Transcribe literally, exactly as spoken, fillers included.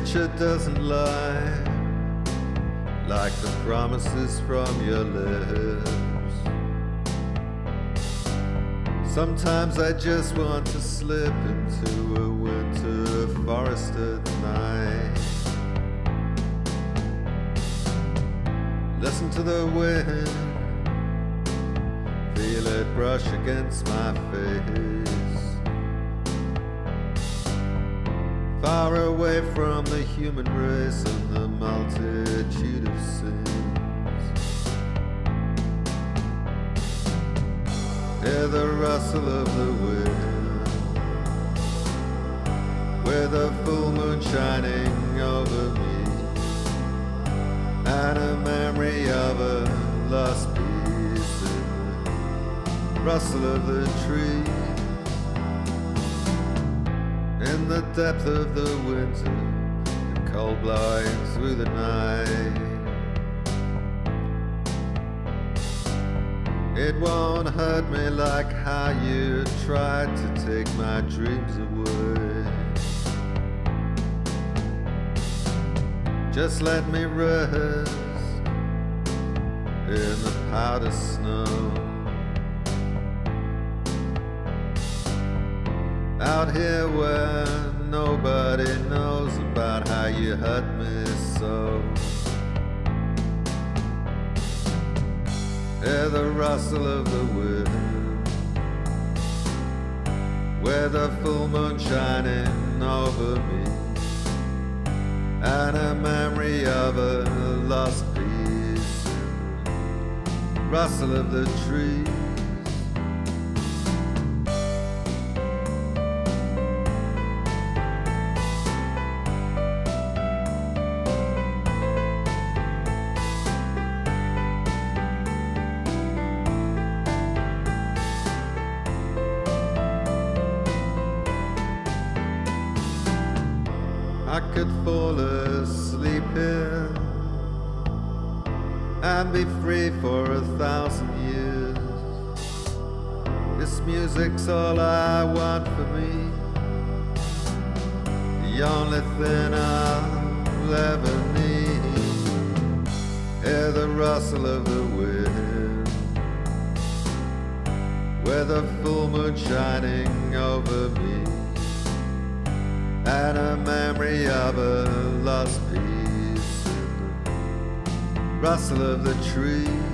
nature doesn't lie, like the promises from your lips. Sometimes I just want to slip into a winter forested night. Listen to the wind, feel it brush against my face. Far away from the human race and the multitude of sins. Hear the rustle of the wind, with a full moon shining over me, and a memory of a lost piece in the rustle of the tree. In the depth of the winter, the cold blowing through the night. It won't hurt me like how you tried to take my dreams away. Just let me rest in the powder snow. Out here where nobody knows about how you hurt me so. Hear the rustle of the wind, with a full moon shining over me, and a memory of a lost piece, rustle of the tree. I could fall asleep here and be free for a thousand years. This music's all I want for me, the only thing I'll ever need. Hear the rustle of the wind, with a full moon shining over me, and a memory of a lost piece in the rustle of the tree.